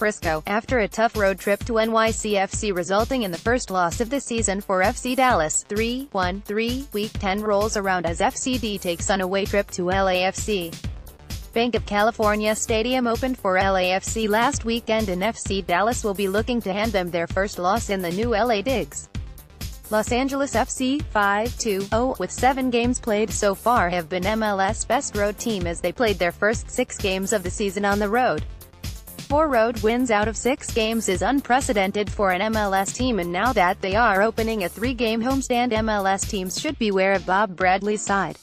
Frisco, after a tough road trip to NYCFC resulting in the first loss of the season for FC Dallas, 3-1-3, Week 10 rolls around as FCD takes on a away trip to LAFC. Banc of California Stadium opened for LAFC last weekend and FC Dallas will be looking to hand them their first loss in the new LA digs. Los Angeles FC, 5-2-0, with 7 games played so far have been MLS best road team as they played their first 6 games of the season on the road. 4 road wins out of 6 games is unprecedented for an MLS team, and now that they are opening a 3-game homestand, MLS teams should beware of Bob Bradley's side.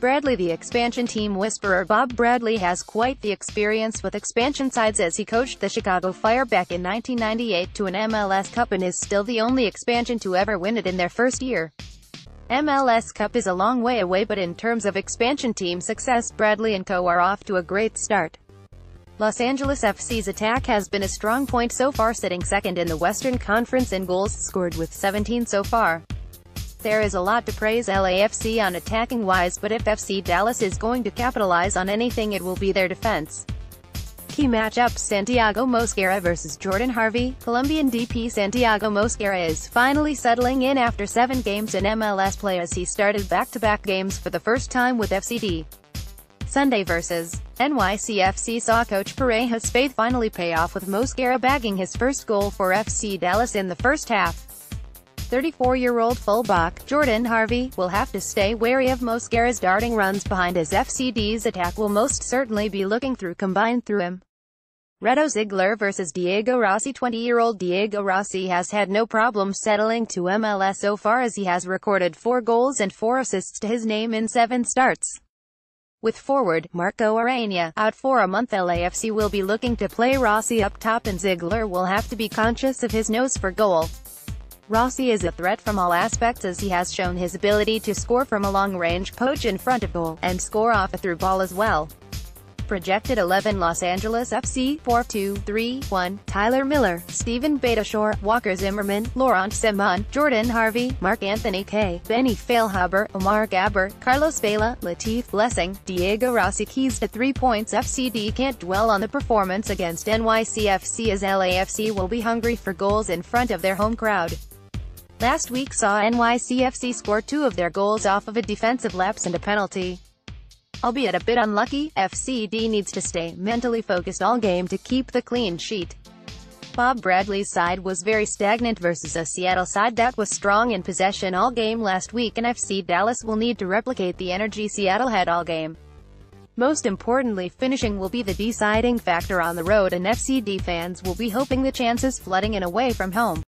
Bradley, the expansion team whisperer. Bob Bradley has quite the experience with expansion sides as he coached the Chicago Fire back in 1998 to an MLS Cup and is still the only expansion to ever win it in their first year. MLS Cup is a long way away, but in terms of expansion team success, Bradley and co are off to a great start. Los Angeles FC's attack has been a strong point so far, sitting second in the Western Conference in goals scored with 17 so far. There is a lot to praise LAFC on attacking-wise, but if FC Dallas is going to capitalize on anything, it will be their defense. Key matchups: Santiago Mosquera vs. Jordan Harvey. Colombian DP Santiago Mosquera is finally settling in after 7 games in MLS play as he started back-to-back games for the first time with FCD. Sunday vs. NYCFC saw coach Pareja's faith finally pay off, with Mosquera bagging his first goal for FC Dallas in the first half. 34-year-old fullback Jordan Harvey will have to stay wary of Mosquera's darting runs behind, as FCD's attack will most certainly be looking through combined through him. Reto Ziegler vs. Diego Rossi. 20-year-old Diego Rossi has had no problem settling to MLS so far, as he has recorded 4 goals and 4 assists to his name in 7 starts. With forward Marco Arreña out for a month, LAFC will be looking to play Rossi up top, and Ziegler will have to be conscious of his nose for goal. Rossi is a threat from all aspects, as he has shown his ability to score from a long-range poach in front of goal, and score off a through ball as well. Projected 11: Los Angeles FC, 4-2-3-1, Tyler Miller, Stephen Betashore, Walker Zimmerman, Laurent Simon, Jordan Harvey, Mark Anthony K, Benny Failhaber, Omar Gaber, Carlos Vela, Lateef Blessing, Diego Rossi. Keys to 3 points: FCD can't dwell on the performance against NYCFC, as LAFC will be hungry for goals in front of their home crowd. Last week saw NYCFC score 2 of their goals off of a defensive lapse and a penalty. Albeit a bit unlucky, FCD needs to stay mentally focused all game to keep the clean sheet. Bob Bradley's side was very stagnant versus a Seattle side that was strong in possession all game last week, and FC Dallas will need to replicate the energy Seattle had all game. Most importantly, finishing will be the deciding factor on the road, and FCD fans will be hoping the chances flooding in away from home.